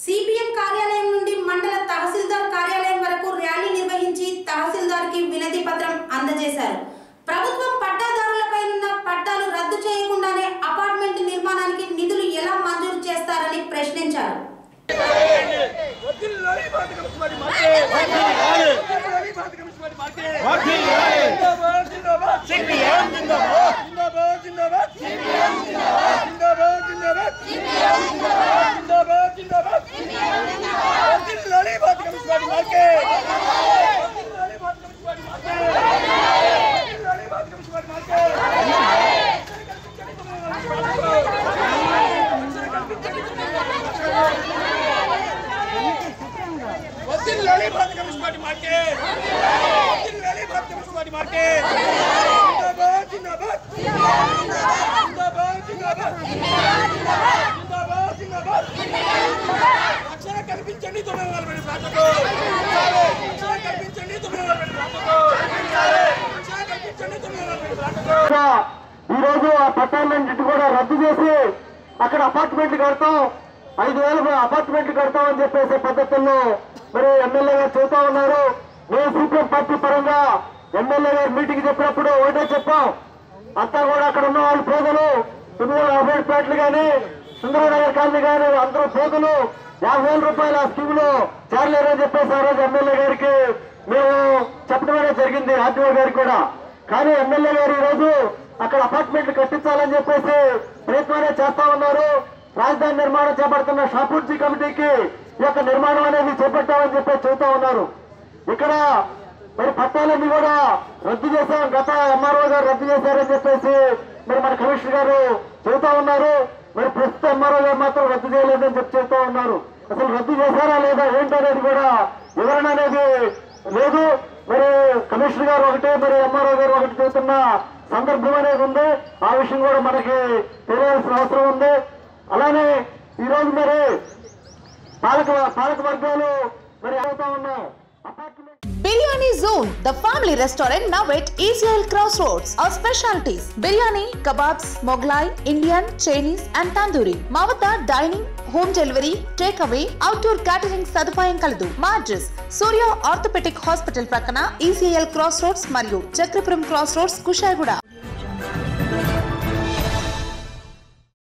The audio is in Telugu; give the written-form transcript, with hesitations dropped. सीपीएम कार्यालय నుండి మండల తహసీల్దార్ కార్యాలయం వరకు ర్యాలీ నిర్వహించి తహసీల్దార్ కి వినతి పత్రం అందజేశారు। ప్రభుత్వం పట్టాదారులపై ఉన్న పట్టాలు రద్దు చేయకుండానే అపార్ట్మెంట్ నిర్మాణానికి నిధులు ఎలా మంజూరు చేస్తారని ప్రశ్నించారు। అక్కడ అపార్ట్మెంట్ కడతాం 5000 అపార్ట్మెంట్ కడతాం అని చెప్పేసే పద్ధతిలో మరి ఎమ్మెల్యే గారు చెప్తా ఉన్నారు। నేను సీపీఎం పార్టీ పరంగా ఎమ్మెల్యే గారు మీటింగ్ చెప్పినప్పుడు ఒకటే చెప్పాం, అంతా కూడా అక్కడ ఉన్న వాళ్ళు పేదలు, 950 ప్లాట్లు కానీ సుందరనగర్ కాలనీ కానీ అందరూ పేదలు, 50,000 రూపాయల స్కీమ్ లో చేరలేరు అని చెప్పేసి ఆ రోజు ఎమ్మెల్యే గారికి మేము చెప్పడమే జరిగింది, ఆర్టీఓ గారికి కూడా। కానీ ఎమ్మెల్యే గారు ఈ రోజు అక్కడ అపార్ట్మెంట్లు కట్టించాలని చెప్పేసి ప్రయత్నాలే చేస్తా ఉన్నారు। రాజధాని నిర్మాణం చేపడుతున్న షాపూర్జీ కమిటీకి ఈ యొక్క నిర్మాణం అనేది చేపట్టామని చెప్పి చెబుతా ఉన్నారు। ఇక్కడ మరి పట్టాలన్నీ కూడా రద్దు చేశాం, గత ఎంఆర్ఓ గారు రద్దు చేశారని చెప్పేసి మరి మన కమిషనర్ గారు చెబుతా ఉన్నారు। మరి ప్రస్తుత ఎంఆర్ఓ గారు మాత్రం రద్దు చేయలేదని చెప్పి చెబుతా ఉన్నారు। అసలు రద్దు చేశారా లేదా ఏంటనేది కూడా వివరణ అనేది లేదు। మరి కమిషనర్ గారు ఒకటే మరి ఎంఆర్ఓ గారు ఒకటి చెబుతున్న సందర్భం అనేది ఉంది, ఆ విషయం కూడా మనకి తెలియాల్సిన అవసరం ఉంది। అలానే ఈరోజు మరి పాలక వర్గాలు మరి అవుతా ఉన్నాయి। Biryani Zone, the family restaurant now at ECIL Crossroads. Our specialties: biryani, kebabs, Mughlai, Indian, Chinese, and tandoori. Mavata dining, home delivery, takeaway, outdoor catering sadupayam kaladu. Ma address: Surya Orthopedic Hospital prakana, ECIL Crossroads, Mariyu, Chakrapuram Crossroads, Kushalgoda.